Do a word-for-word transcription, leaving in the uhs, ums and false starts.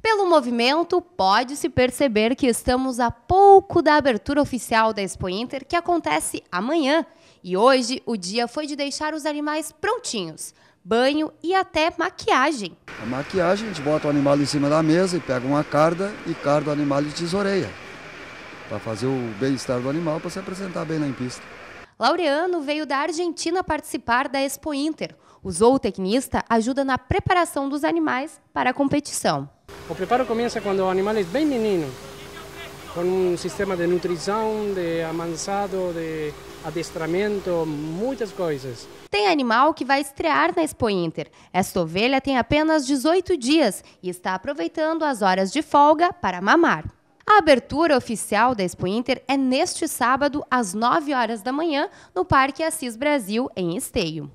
Pelo movimento, pode-se perceber que estamos a pouco da abertura oficial da Expointer, que acontece amanhã. E hoje o dia foi de deixar os animais prontinhos, banho e até maquiagem. A maquiagem, a gente bota o animal em cima da mesa e pega uma carda e carda o animal e tesoureia, para fazer o bem-estar do animal, para se apresentar bem na pista. Laureano veio da Argentina participar da Expointer. O zootecnista ajuda na preparação dos animais para a competição. O preparo começa quando o animal é bem menino, com um sistema de nutrição, de amansado, de adestramento, muitas coisas. Tem animal que vai estrear na Expointer. Esta ovelha tem apenas dezoito dias e está aproveitando as horas de folga para mamar. A abertura oficial da Expointer é neste sábado, às nove horas da manhã, no Parque Assis Brasil, em Esteio.